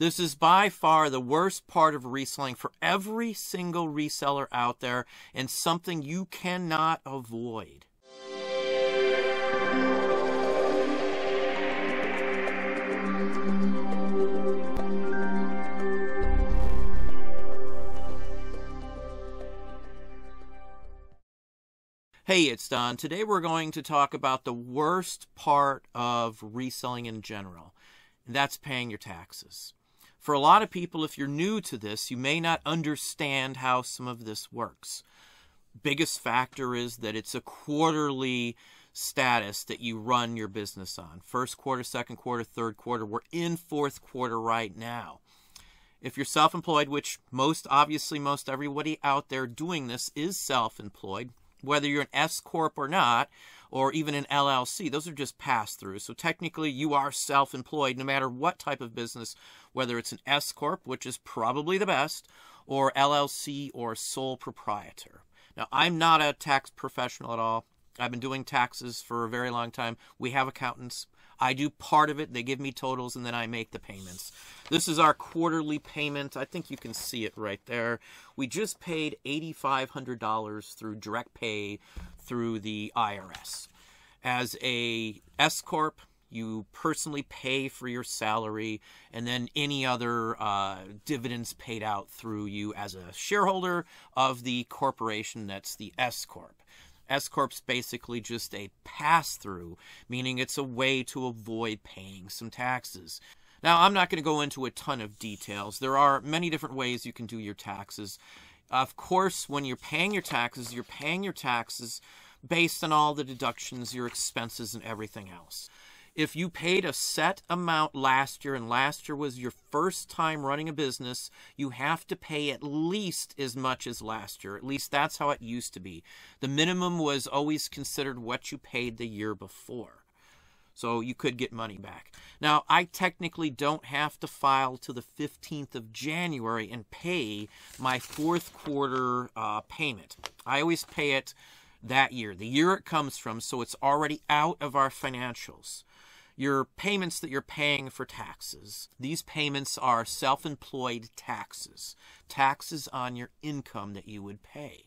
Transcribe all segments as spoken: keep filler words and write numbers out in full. This is by far the worst part of reselling for every single reseller out there, and something you cannot avoid. Hey, it's Don. Today we're going to talk about the worst part of reselling in general, and that's paying your taxes. For a lot of people, if you're new to this, you may not understand how some of this works. Biggest factor is that it's a quarterly status that you run your business on. First quarter, second quarter, third quarter. We're in fourth quarter right now. If you're self-employed, which most obviously most everybody out there doing this is self-employed, whether you're an S corp or not, or even an L L C, those are just pass-throughs. So technically, you are self-employed no matter what type of business, whether it's an S corp, which is probably the best, or L L C or sole proprietor. Now, I'm not a tax professional at all. I've been doing taxes for a very long time. We have accountants. I do part of it. They give me totals, and then I make the payments. This is our quarterly payment. I think you can see it right there. We just paid eight thousand five hundred dollars through direct pay through the I R S. As a S corp, you personally pay for your salary and then any other uh, dividends paid out through you as a shareholder of the corporation that's the S corp. S corp's basically just a pass-through, meaning it's a way to avoid paying some taxes. Now, I'm not going to go into a ton of details. There are many different ways you can do your taxes. Of course, when you're paying your taxes, you're paying your taxes based on all the deductions, your expenses, and everything else. If you paid a set amount last year, and last year was your first time running a business, you have to pay at least as much as last year. At least that's how it used to be. The minimum was always considered what you paid the year before. So you could get money back. Now, I technically don't have to file to the fifteenth of January and pay my fourth quarter uh, payment. I always pay it that year, the year it comes from, so it's already out of our financials. Your payments that you're paying for taxes. These payments are self-employed taxes, taxes on your income that you would pay.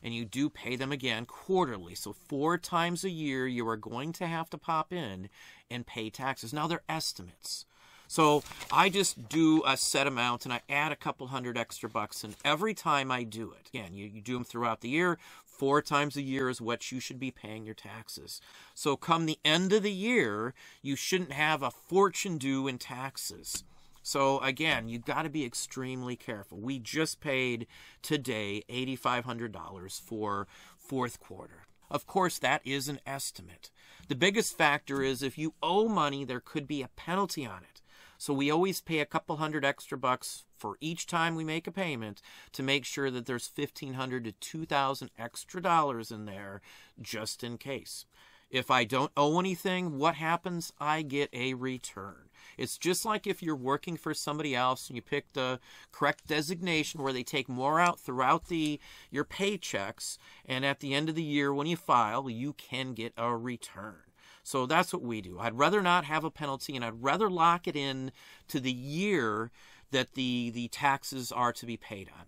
And you do pay them again quarterly. So four times a year, you are going to have to pop in and pay taxes. Now they're estimates. So I just do a set amount and I add a couple hundred extra bucks. And every time I do it, again, you, you do them throughout the year. Four times a year is what you should be paying your taxes. So come the end of the year, you shouldn't have a fortune due in taxes. So again, you've got to be extremely careful. We just paid today eight thousand five hundred dollars for fourth quarter. Of course, that is an estimate. The biggest factor is if you owe money, there could be a penalty on it. So we always pay a couple hundred extra bucks for each time we make a payment to make sure that there's fifteen hundred to two thousand extra dollars in there just in case. If I don't owe anything, what happens? I get a return. It's just like if you're working for somebody else and you pick the correct designation where they take more out throughout the your paychecks, and at the end of the year when you file, you can get a return. So that's what we do. I'd rather not have a penalty, and I'd rather lock it in to the year that the, the taxes are to be paid on.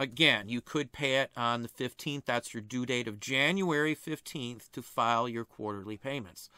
Again, you could pay it on the fifteenth. That's your due date of January fifteenth to file your quarterly payments.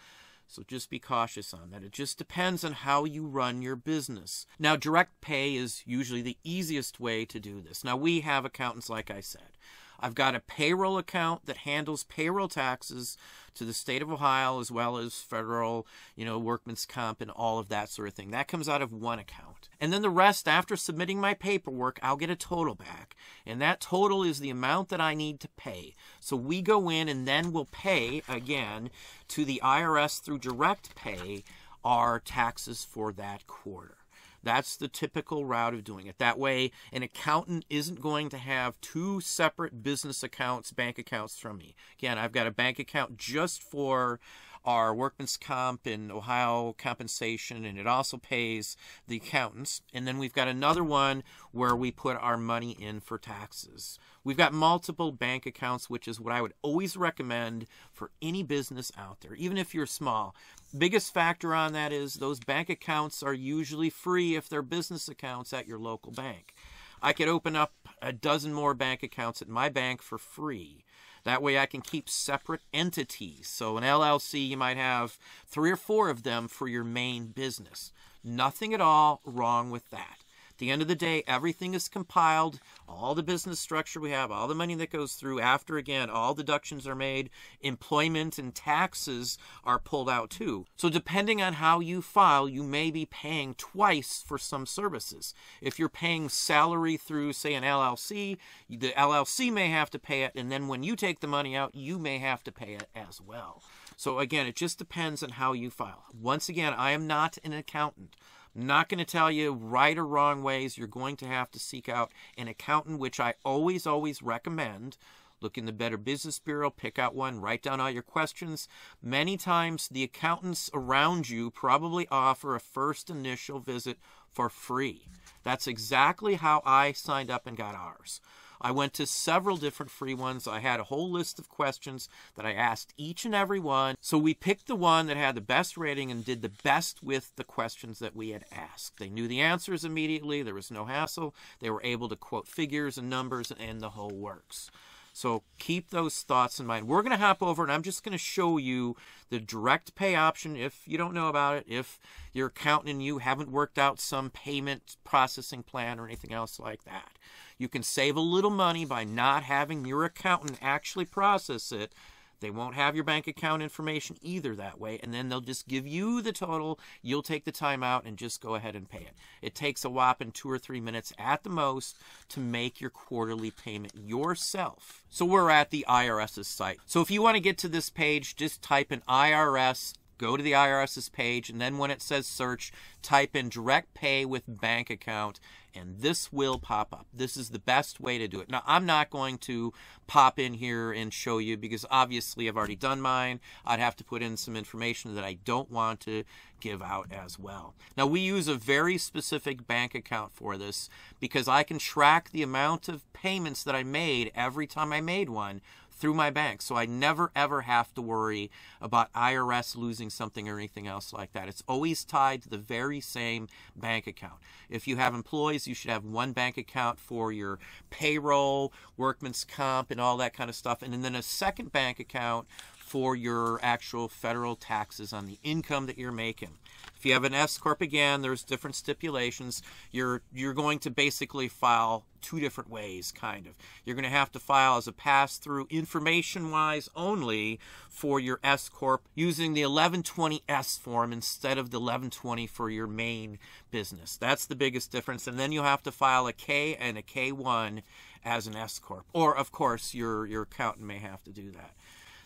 So just be cautious on that. It just depends on how you run your business. Now, direct pay is usually the easiest way to do this. Now, we have accountants, like I said. I've got a payroll account that handles payroll taxes to the state of Ohio, as well as federal, you know, workman's comp and all of that sort of thing. That comes out of one account. And then the rest, after submitting my paperwork, I'll get a total back. And that total is the amount that I need to pay. So we go in and then we'll pay, again, to the I R S through direct pay our taxes for that quarter. That's the typical route of doing it. That way, an accountant isn't going to have two separate business accounts, bank accounts from me. Again, I've got a bank account just for our workman's comp and Ohio compensation, and it also pays the accountants. And then we've got another one where we put our money in for taxes. We've got multiple bank accounts, which is what I would always recommend for any business out there, even if you're small. Biggest factor on that is those bank accounts are usually free if they're business accounts at your local bank. I could open up a dozen more bank accounts at my bank for free. That way I can keep separate entities. So an L L C, you might have three or four of them for your main business. Nothing at all wrong with that. At the end of the day, everything is compiled, all the business structure we have, all the money that goes through after, again, all deductions are made, employment and taxes are pulled out too. So depending on how you file, you may be paying twice for some services. If you're paying salary through, say, an L L C, the L L C may have to pay it, and then when you take the money out, you may have to pay it as well. So again, it just depends on how you file. Once again, I am not an accountant. Not going to tell you right or wrong ways. You're going to have to seek out an accountant, which I always, always recommend. Look in the Better Business Bureau, pick out one, write down all your questions. Many times the accountants around you probably offer a first initial visit for free. That's exactly how I signed up and got ours. I went to several different free ones. I had a whole list of questions that I asked each and every one. So we picked the one that had the best rating and did the best with the questions that we had asked. They knew the answers immediately. There was no hassle. They were able to quote figures and numbers and the whole works. So keep those thoughts in mind. We're going to hop over, and I'm just going to show you the direct pay option if you don't know about it, if your accountant and you haven't worked out some payment processing plan or anything else like that. You can save a little money by not having your accountant actually process it. They won't have your bank account information either that way, and then they'll just give you the total. You'll take the time out and just go ahead and pay it. It takes a whopping two or three minutes at the most to make your quarterly payment yourself. So we're at the IRS's site. So if you want to get to this page, just type in I R S, go to the IRS's page, and then when it says search, type in direct pay with bank account, and this will pop up. This is the best way to do it. Now, I'm not going to pop in here and show you because obviously I've already done mine. I'd have to put in some information that I don't want to give out as well. Now, we use a very specific bank account for this because I can track the amount of payments that I made every time I made one through my bank. So I never ever have to worry about I R S losing something or anything else like that. It's always tied to the very same bank account. If you have employees, you should have one bank account for your payroll, workman's comp, and all that kind of stuff. And then a second bank account for your actual federal taxes on the income that you're making. If you have an S-Corp, again, there's different stipulations. You're, you're going to basically file two different ways, kind of. You're going to have to file as a pass-through information-wise only for your S-Corp using the eleven twenty S form instead of the eleven twenty for your main business. That's the biggest difference. And then you'll have to file a K and a K one as an S-Corp. Or, of course, your, your accountant may have to do that.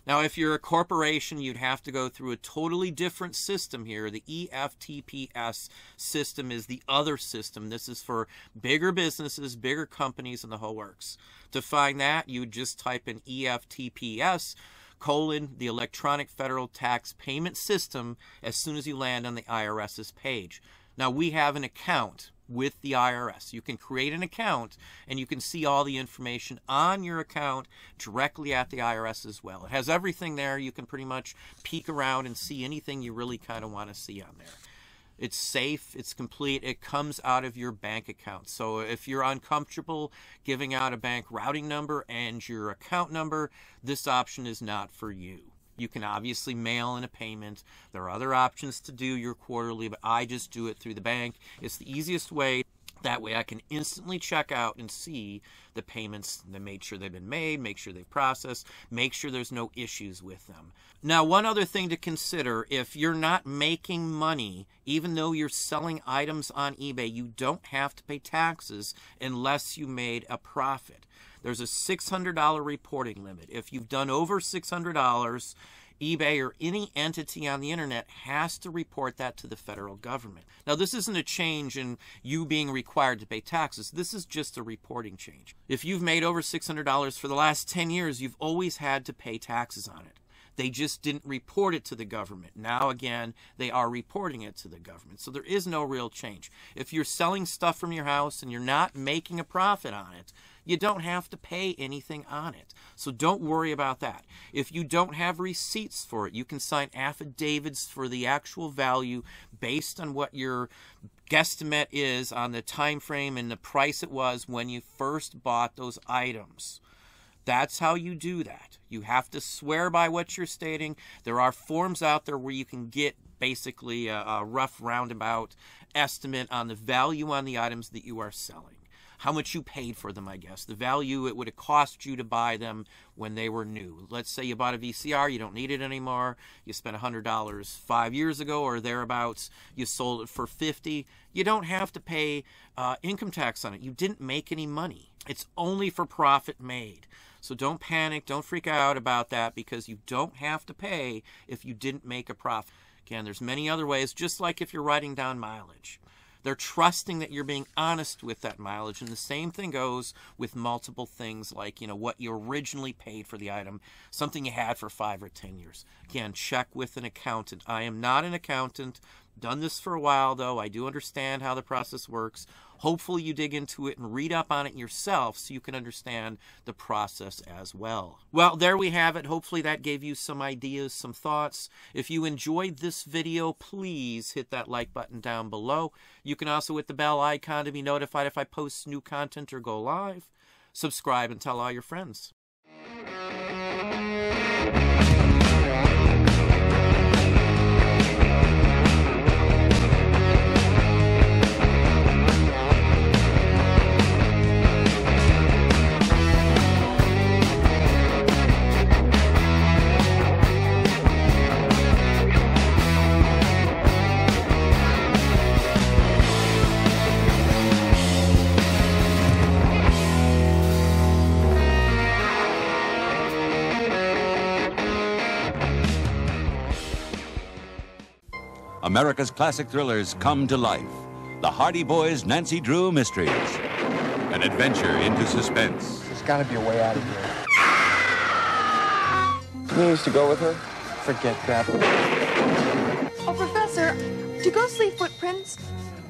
Now, if you're a corporation, you'd have to go through a totally different system here. The E F T P S system is the other system. This is for bigger businesses, bigger companies, and the whole works. To find that, you just type in E F T P S colon, the Electronic Federal Tax Payment System, as soon as you land on the IRS's page. Now, we have an account with the I R S. You can create an account and you can see all the information on your account directly at the I R S as well. It has everything there. You can pretty much peek around and see anything you really kind of want to see on there. It's safe, it's complete, it comes out of your bank account. So if you're uncomfortable giving out a bank routing number and your account number, this option is not for you. You can obviously mail in a payment. There are other options to do your quarterly, but I just do it through the bank. It's the easiest way. That way I can instantly check out and see the payments, and make sure they've been made, make sure they've processed, make sure there's no issues with them. Now, one other thing to consider, if you're not making money, even though you're selling items on eBay, you don't have to pay taxes unless you made a profit. There's a six hundred dollar reporting limit. If you've done over six hundred dollars, eBay or any entity on the internet has to report that to the federal government. Now, this isn't a change in you being required to pay taxes. This is just a reporting change. If you've made over six hundred dollars for the last ten years, you've always had to pay taxes on it. They just didn't report it to the government. Now, again, they are reporting it to the government. So there is no real change. If you're selling stuff from your house and you're not making a profit on it, you don't have to pay anything on it. So don't worry about that. If you don't have receipts for it, you can sign affidavits for the actual value based on what your guesstimate is on the time frame and the price it was when you first bought those items. That's how you do that. You have to swear by what you're stating. There are forms out there where you can get basically a, a rough roundabout estimate on the value on the items that you are selling. How much you paid for them, I guess. The value it would have cost you to buy them when they were new. Let's say you bought a V C R, you don't need it anymore. You spent one hundred dollars five years ago or thereabouts. You sold it for fifty dollars. You don't have to pay uh, income tax on it. You didn't make any money. It's only for profit made. So don't panic. Don't freak out about that because you don't have to pay if you didn't make a profit. Again, there's many other ways, just like if you're writing down mileage. They're trusting that you're being honest with that mileage. And the same thing goes with multiple things like, you know, what you originally paid for the item, something you had for five or ten years. Again, check with an accountant. I am not an accountant. Done this for a while, though. I do understand how the process works. Hopefully you dig into it and read up on it yourself so you can understand the process as well. Well, there we have it. Hopefully that gave you some ideas, some thoughts. If you enjoyed this video, please hit that like button down below. You can also hit the bell icon to be notified if I post new content or go live. Subscribe and tell all your friends. America's classic thrillers come to life. The Hardy Boys' Nancy Drew Mysteries. An adventure into suspense. There's got to be a way out of here. You used to go with her? Forget that. Oh, Professor, do ghosts leave footprints?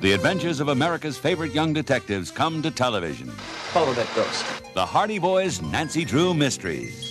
The adventures of America's favorite young detectives come to television. Follow that ghost. The Hardy Boys' Nancy Drew Mysteries.